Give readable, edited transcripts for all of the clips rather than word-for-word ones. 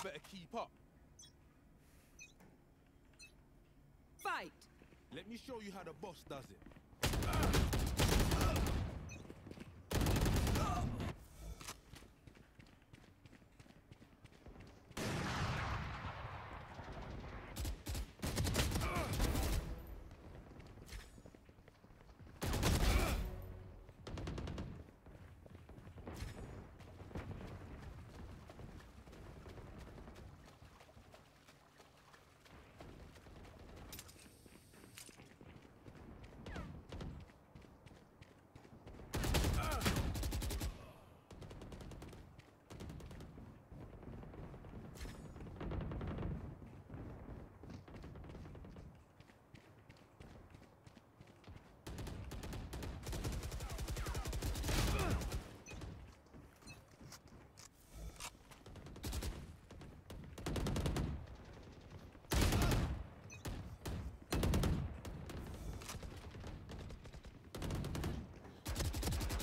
I better keep up. Fight. Let me show you how the boss does it.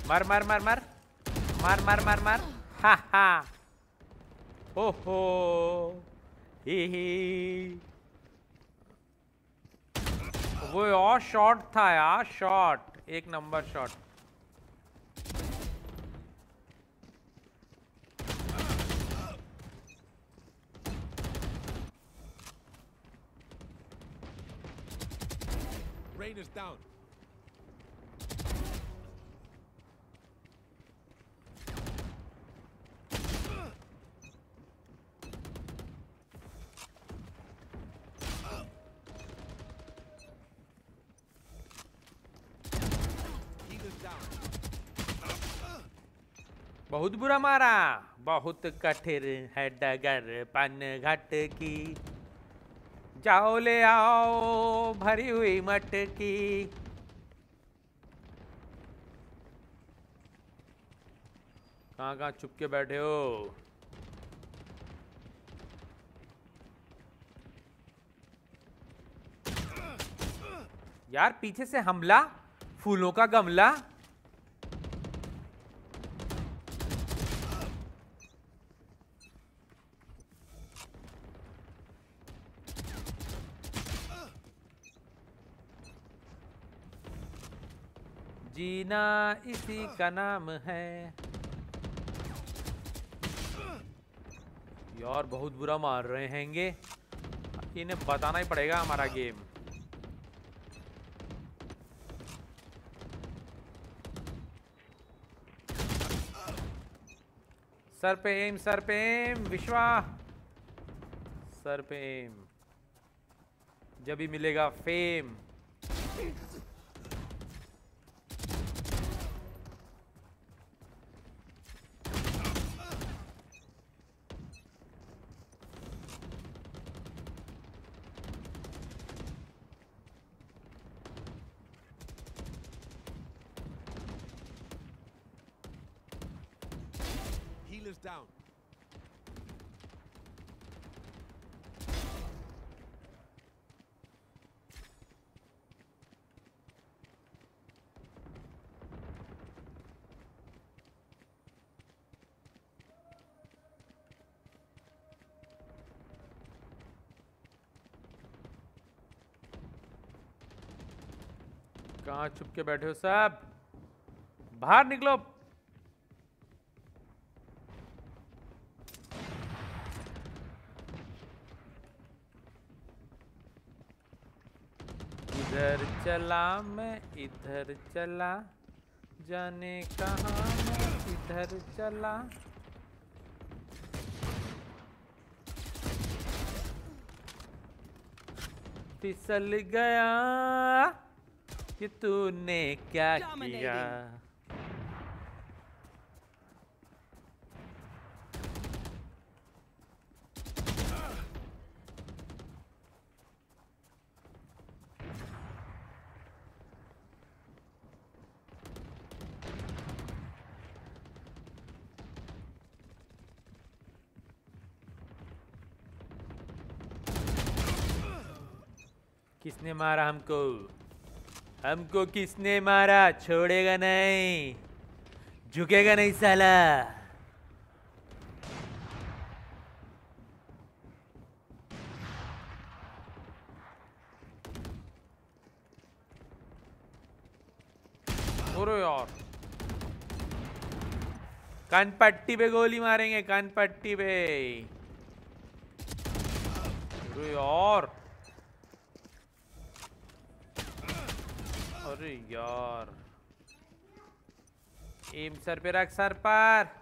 मार मार मार मार मार मार मार मार हा हा ओ हो ही। वो और शॉट था यार, शॉट एक number shot. Rain is down. बहुत बुरा मारा, बहुत कठिन है डगर पन घट की, जाओ ले आओ भरी हुई मटकी। कहाँ कहाँ चुपके बैठे हो? यार पीछे से हमला, फूलों का गमला। जीना इसी का नाम है। यार बहुत बुरा मार रहे हैंगे, इन्हें बताना ही पड़ेगा हमारा गेम। सर पे एम, सर पे एम विश्वा, सर पे एम, जब ही मिलेगा फेम। Down. कहाँ छुपके बैठे हो सब? बाहर निकलो। इधर चला मैं, इधर चला, जाने कहाँ मैं इधर चला। फिसल गया कि तूने क्या किया। किसने मारा हमको? हमको किसने मारा? छोड़ेगा नहीं, झुकेगा नहीं साला। छोड़ो यार, कान पट्टी पे गोली मारेंगे, कान पट्टी पे यार। अरे यार एम सर पे रख, सर पर।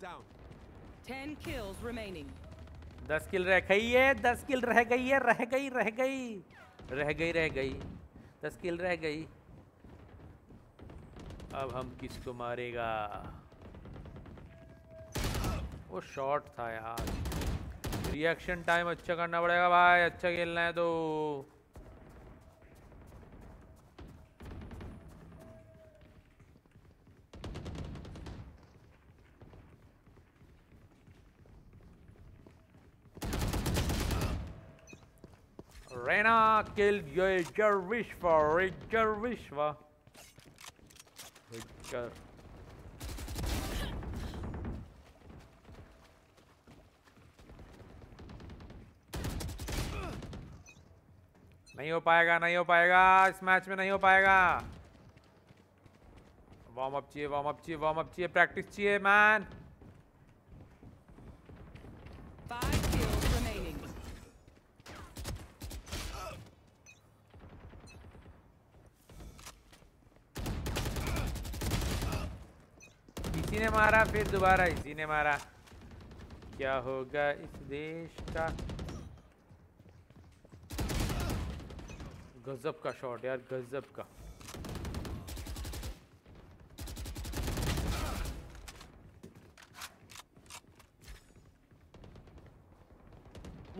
Down. 10 kills remaining. 10 किल रह गई है, 10 किल रह गई है, रह गई 10 किल रह गई। अब हम किसको मारेगा? वो शॉट था यार। रिएक्शन टाइम अच्छा करना पड़ेगा भाई, अच्छा खेलना है तो। Rena killed Yogesh Vishwa, नहीं हो पाएगा, इस मैच में नहीं हो पाएगा। वार्म अप चाहिए, प्रैक्टिस चाहिए मैन। इसी ने मारा, फिर दोबारा इसी ने मारा, क्या होगा इस देश का। गजब का शॉट यार, गजब का।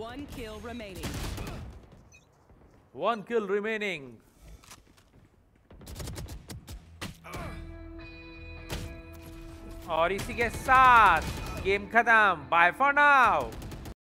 One kill remaining. और इसी के साथ गेम खत्म, बाय फॉर नाउ।